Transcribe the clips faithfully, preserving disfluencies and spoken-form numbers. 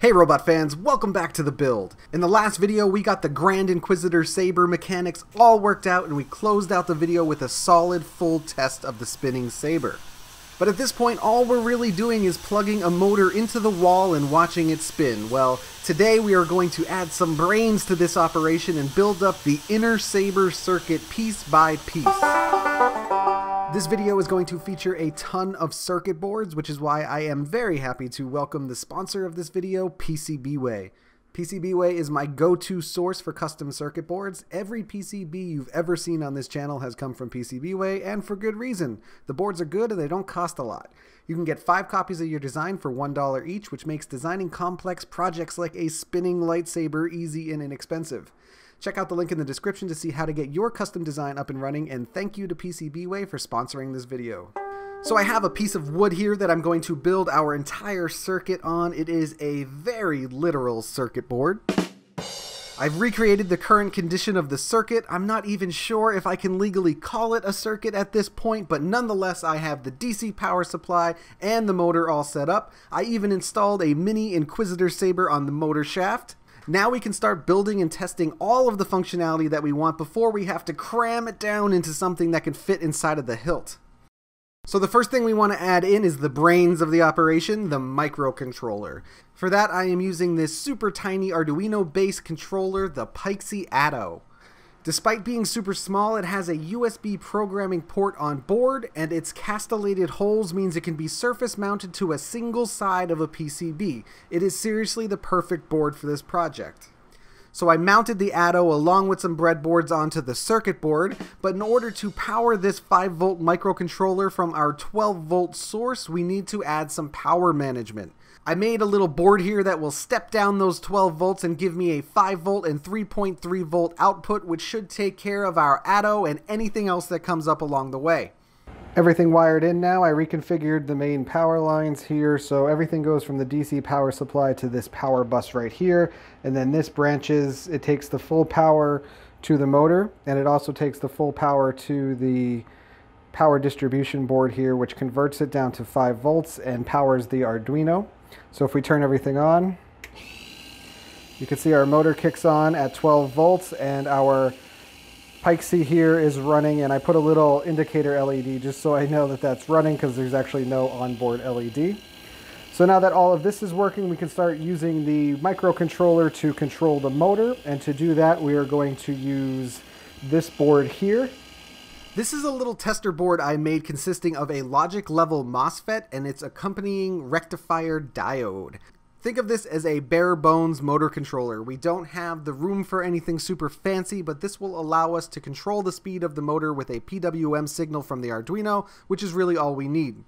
Hey robot fans, welcome back to the build. In the last video we got the Grand Inquisitor saber mechanics all worked out and we closed out the video with a solid full test of the spinning saber. But at this point all we're really doing is plugging a motor into the wall and watching it spin. Well, today we are going to add some brains to this operation and build up the inner saber circuit piece by piece. This video is going to feature a ton of circuit boards, which is why I am very happy to welcome the sponsor of this video, PCBWay. PCBWay is my go-to source for custom circuit boards. Every P C B you've ever seen on this channel has come from PCBWay, and for good reason. The boards are good and they don't cost a lot. You can get five copies of your design for one dollar each, which makes designing complex projects like a spinning lightsaber easy and inexpensive. Check out the link in the description to see how to get your custom design up and running, and thank you to PCBWay for sponsoring this video. So I have a piece of wood here that I'm going to build our entire circuit on. It is a very literal circuit board. I've recreated the current condition of the circuit. I'm not even sure if I can legally call it a circuit at this point, but nonetheless I have the D C power supply and the motor all set up. I even installed a mini Inquisitor saber on the motor shaft. Now we can start building and testing all of the functionality that we want before we have to cram it down into something that can fit inside of the hilt. So the first thing we want to add in is the brains of the operation, the microcontroller. For that I am using this super tiny Arduino based controller, the Pixy Atto. Despite being super small, it has a U S B programming port on board, and its castellated holes means it can be surface mounted to a single side of a P C B. It is seriously the perfect board for this project. So I mounted the Atto along with some breadboards onto the circuit board, but in order to power this five volt microcontroller from our twelve volt source, we need to add some power management. I made a little board here that will step down those twelve volts and give me a five volt and three point three volt output, which should take care of our Atto and anything else that comes up along the way. Everything wired in now. I reconfigured the main power lines here, so everything goes from the D C power supply to this power bus right here, and then this branches, it takes the full power to the motor, and it also takes the full power to the power distribution board here, which converts it down to five volts and powers the Arduino. So if we turn everything on, you can see our motor kicks on at twelve volts and our Pixy here is running, and I put a little indicator L E D just so I know that that's running because there's actually no onboard L E D. So now that all of this is working, we can start using the microcontroller to control the motor, and to do that we are going to use this board here. This is a little tester board I made consisting of a logic level MOSFET and its accompanying rectifier diode. Think of this as a bare bones motor controller. We don't have the room for anything super fancy, but this will allow us to control the speed of the motor with a P W M signal from the Arduino, which is really all we need.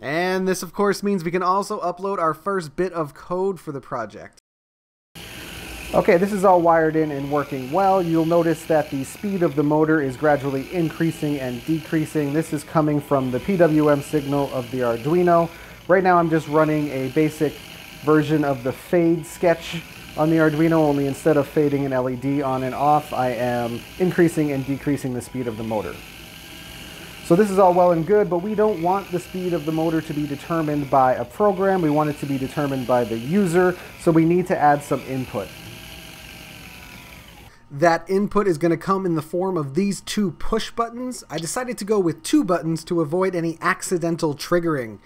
And this of course means we can also upload our first bit of code for the project. Okay, this is all wired in and working well. You'll notice that the speed of the motor is gradually increasing and decreasing. This is coming from the P W M signal of the Arduino. Right now I'm just running a basic version of the fade sketch on the Arduino, only instead of fading an L E D on and off, I am increasing and decreasing the speed of the motor. So this is all well and good, but we don't want the speed of the motor to be determined by a program. We want it to be determined by the user, so we need to add some input. That input is going to come in the form of these two push buttons. I decided to go with two buttons to avoid any accidental triggering.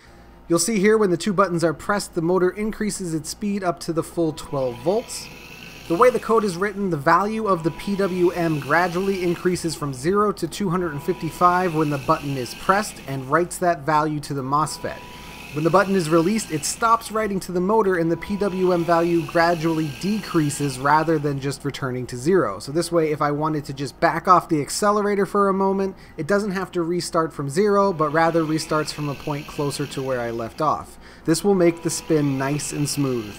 You'll see here when the two buttons are pressed, the motor increases its speed up to the full twelve volts. The way the code is written, the value of the P W M gradually increases from zero to two hundred fifty-five when the button is pressed and writes that value to the MOSFET. When the button is released, it stops writing to the motor and the P W M value gradually decreases rather than just returning to zero. So this way, if I wanted to just back off the accelerator for a moment, it doesn't have to restart from zero, but rather restarts from a point closer to where I left off. This will make the spin nice and smooth.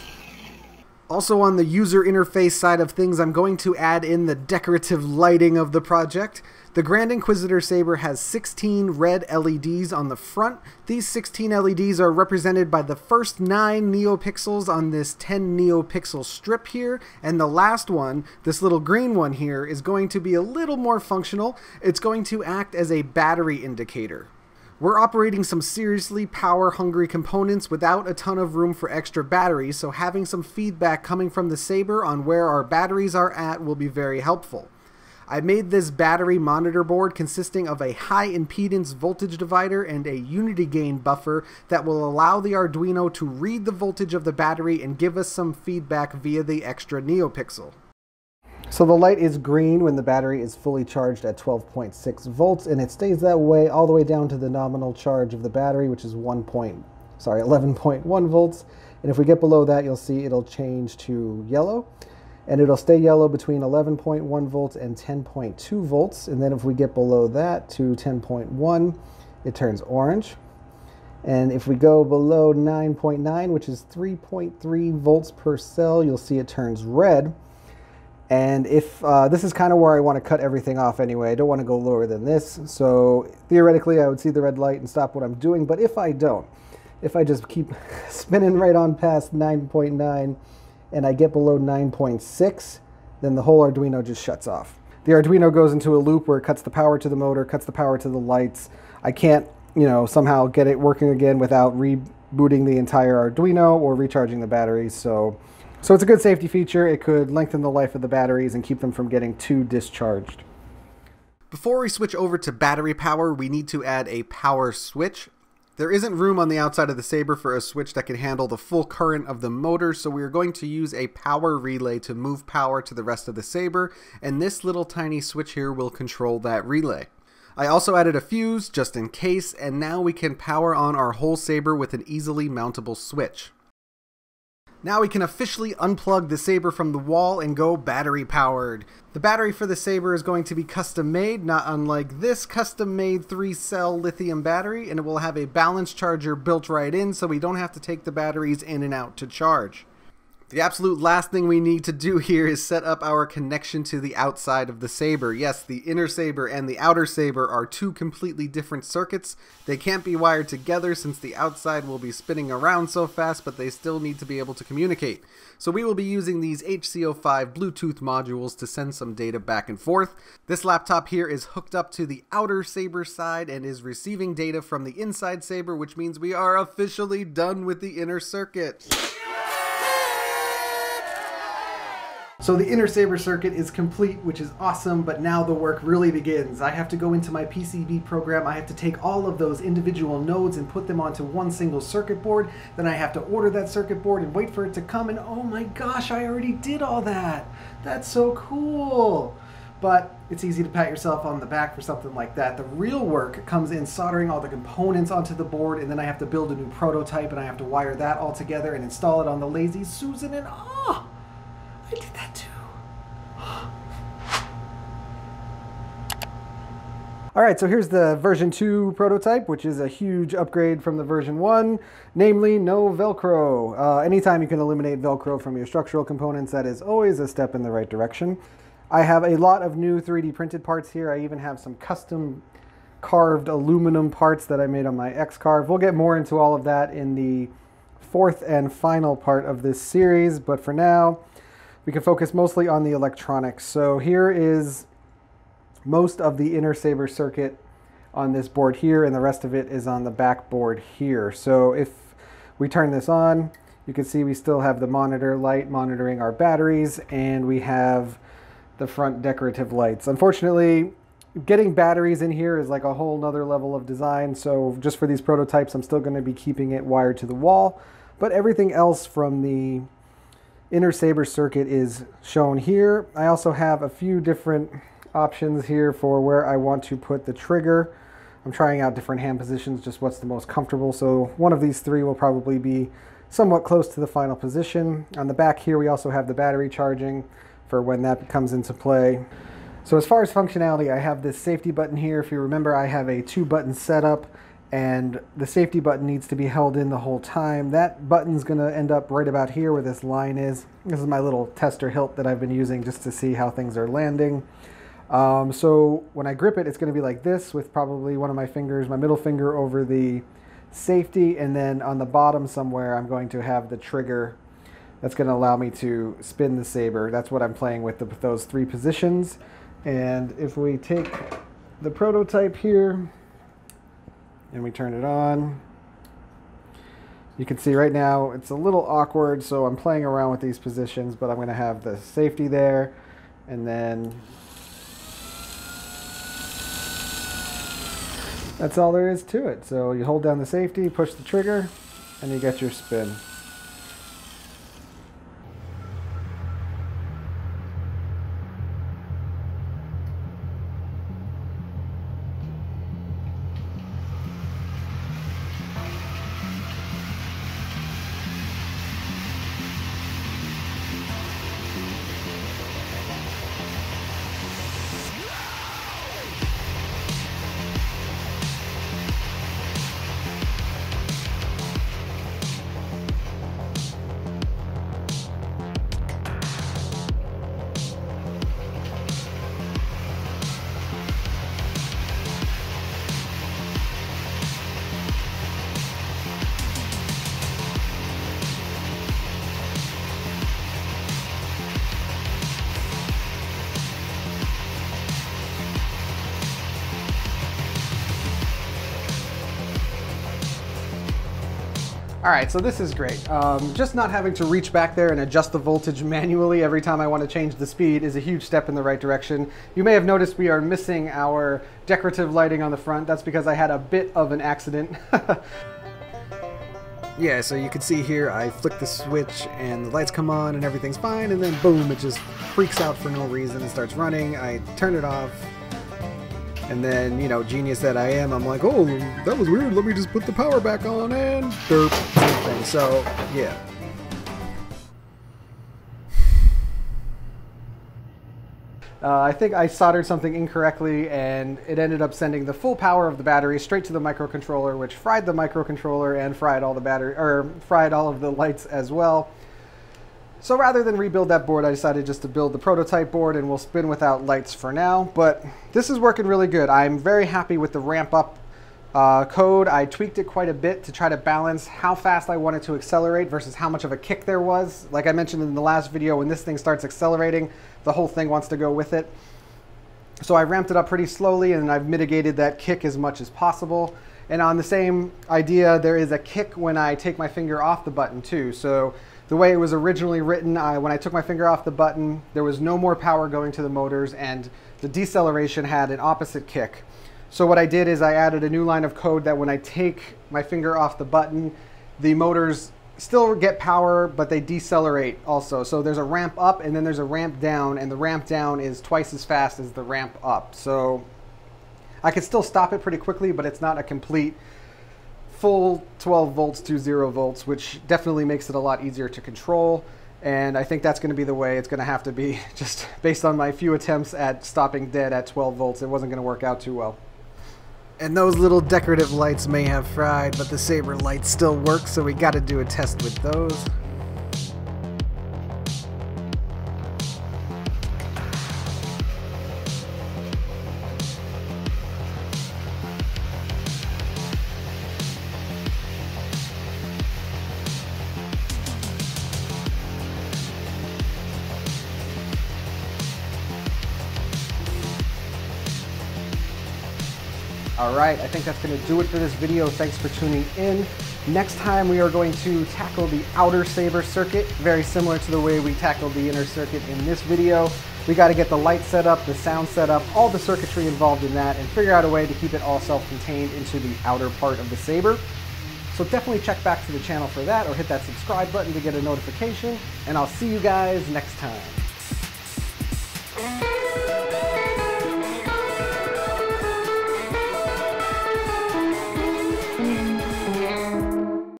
Also on the user interface side of things, I'm going to add in the decorative lighting of the project. The Grand Inquisitor saber has sixteen red L E Ds on the front. These sixteen L E Ds are represented by the first nine NeoPixels on this ten NeoPixel strip here, and the last one, this little green one here, is going to be a little more functional. It's going to act as a battery indicator. We're operating some seriously power-hungry components without a ton of room for extra batteries, so having some feedback coming from the Saber on where our batteries are at will be very helpful. I made this battery monitor board consisting of a high impedance voltage divider and a unity gain buffer that will allow the Arduino to read the voltage of the battery and give us some feedback via the extra NeoPixel. So the light is green when the battery is fully charged at twelve point six volts, and it stays that way all the way down to the nominal charge of the battery, which is one point, sorry, eleven point one volts. And if we get below that, you'll see it'll change to yellow, and it'll stay yellow between eleven point one volts and ten point two volts. And then if we get below that to ten point one, it turns orange. And if we go below nine point nine, which is three point three volts per cell, you'll see it turns red. And if uh, this is kind of where I want to cut everything off anyway. I don't want to go lower than this. So theoretically, I would see the red light and stop what I'm doing. But if I don't, if I just keep spinning right on past nine point nine and I get below nine point six, then the whole Arduino just shuts off. The Arduino goes into a loop where it cuts the power to the motor, cuts the power to the lights. I can't, you know, somehow get it working again without rebooting the entire Arduino or recharging the battery. So. So it's a good safety feature. It could lengthen the life of the batteries and keep them from getting too discharged. Before we switch over to battery power, we need to add a power switch. There isn't room on the outside of the Saber for a switch that can handle the full current of the motor, so we are going to use a power relay to move power to the rest of the Saber, and this little tiny switch here will control that relay. I also added a fuse just in case, and now we can power on our whole Saber with an easily mountable switch. Now we can officially unplug the Saber from the wall and go battery powered. The battery for the Saber is going to be custom made, not unlike this custom made three cell lithium battery, and it will have a balance charger built right in so we don't have to take the batteries in and out to charge. The absolute last thing we need to do here is set up our connection to the outside of the Saber. Yes, the inner Saber and the outer Saber are two completely different circuits. They can't be wired together since the outside will be spinning around so fast, but they still need to be able to communicate. So we will be using these H C oh five Bluetooth modules to send some data back and forth. This laptop here is hooked up to the outer Saber side and is receiving data from the inside Saber, which means we are officially done with the inner circuit. So the inner Saber circuit is complete, which is awesome, but now the work really begins. I have to go into my P C B program, I have to take all of those individual nodes and put them onto one single circuit board, then I have to order that circuit board and wait for it to come, and oh my gosh, I already did all that! That's so cool! But it's easy to pat yourself on the back for something like that. The real work comes in soldering all the components onto the board, and then I have to build a new prototype, and I have to wire that all together and install it on the Lazy Susan, and ah! I did that too. All right, so here's the version two prototype, which is a huge upgrade from the version one, namely no Velcro. Uh, anytime you can eliminate Velcro from your structural components, that is always a step in the right direction. I have a lot of new three D printed parts here. I even have some custom carved aluminum parts that I made on my X-Carve. We'll get more into all of that in the fourth and final part of this series, but for now, we can focus mostly on the electronics. So here is most of the inner Saber circuit on this board here, and the rest of it is on the back board here. So if we turn this on, you can see we still have the monitor light monitoring our batteries, and we have the front decorative lights. Unfortunately, getting batteries in here is like a whole nother level of design. So just for these prototypes, I'm still going to be keeping it wired to the wall, but everything else from the inner Saber circuit is shown here. I also have a few different options here for where I want to put the trigger. I'm trying out different hand positions, just what's the most comfortable. So one of these three will probably be somewhat close to the final position. On the back here, we also have the battery charging for when that comes into play. So as far as functionality, I have this safety button here. If you remember, I have a two button setup, and the safety button needs to be held in the whole time. That button's gonna end up right about here where this line is. This is my little tester hilt that I've been using just to see how things are landing. Um, so when I grip it, it's gonna be like this with probably one of my fingers, my middle finger over the safety, and then on the bottom somewhere, I'm going to have the trigger that's gonna allow me to spin the Saber. That's what I'm playing with, the, with those three positions. And if we take the prototype here, and we turn it on. You can see right now it's a little awkward, so I'm playing around with these positions, but I'm going to have the safety there, and then that's all there is to it. So you hold down the safety, push the trigger, and you get your spin. All right, so this is great. Um, just not having to reach back there and adjust the voltage manually every time I want to change the speed is a huge step in the right direction. You may have noticed we are missing our decorative lighting on the front. That's because I had a bit of an accident. Yeah, so you can see here I flick the switch and the lights come on and everything's fine, and then boom, it just freaks out for no reason and starts running. I turn it off. And then, you know, genius that I am, I'm like, oh, that was weird, let me just put the power back on and derp. And so, yeah. Uh, I think I soldered something incorrectly, and it ended up sending the full power of the battery straight to the microcontroller, which fried the microcontroller and fried all the battery, or fried all of the lights as well. So rather than rebuild that board, I decided just to build the prototype board, and we'll spin without lights for now, but this is working really good. I'm very happy with the ramp up uh, code. I tweaked it quite a bit to try to balance how fast I wanted to accelerate versus how much of a kick there was. Like I mentioned in the last video, when this thing starts accelerating, the whole thing wants to go with it. So I ramped it up pretty slowly, and I've mitigated that kick as much as possible. And on the same idea, there is a kick when I take my finger off the button too. So the way it was originally written, I, when I took my finger off the button, there was no more power going to the motors, and the deceleration had an opposite kick. So what I did is I added a new line of code that when I take my finger off the button, the motors still get power, but they decelerate also. So there's a ramp up and then there's a ramp down, and the ramp down is twice as fast as the ramp up. So I could still stop it pretty quickly, but it's not a complete full twelve volts to zero volts, which definitely makes it a lot easier to control. And I think that's going to be the way it's going to have to be, just based on my few attempts at stopping dead at twelve volts. It wasn't going to work out too well. And those little decorative lights may have fried, but the Saber lights still work, so we got to do a test with those. All right, I think that's going to do it for this video. Thanks for tuning in. Next time we are going to tackle the outer Saber circuit, very similar to the way we tackled the inner circuit in this video. We got to get the light set up, the sound set up, all the circuitry involved in that, and figure out a way to keep it all self-contained into the outer part of the Saber. So definitely check back to the channel for that, or hit that subscribe button to get a notification, and I'll see you guys next time.